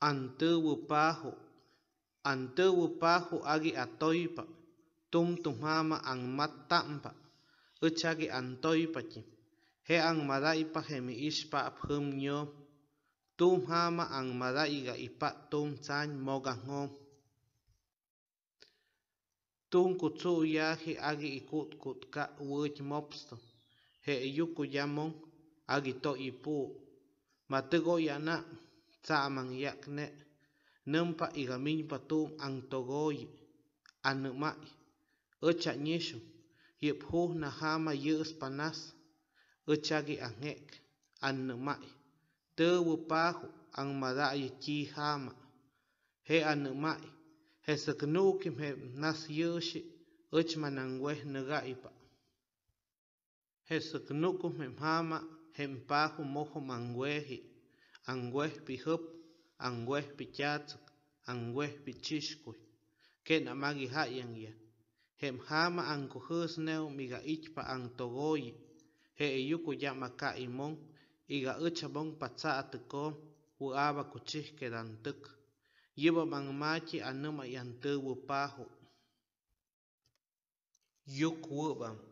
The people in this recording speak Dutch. Anteuwu pahu agi atoipa, tumtumama ang mattampa, uchagi antoipachi, he ang madaipa hemi ispa abhum nyo, tumhama ang madaiga ipa tumtsan mogangom. Tungkutsu yahi agi ikutkutka uj mopsto, he yuku yamon, agi to ipu, matigo yana, tsamang yakne, numpa igaminpa tum ang togoy, anumai, ucha nyeshu, yephu na hama yus panas, uchagi angek, anumai, tewupahu ang madayi chi hama, he anumai, he saknukim he nas yushi, uchmanangweh nagaipa. He saknukum hem hama, hem pahu mohum angwehi, angweh pihup, angweh pichatsuk, angweh pichishkuy, ken amagi hayang ya. Hem hama angkuhus neo miga ichpa ang togoyi, he eyuku yamaka imon, iga uchabon patsa atukom, uaba kuchih kedantuk. Yiba mangmachi anuma yantubu pahu. Yuk wubam.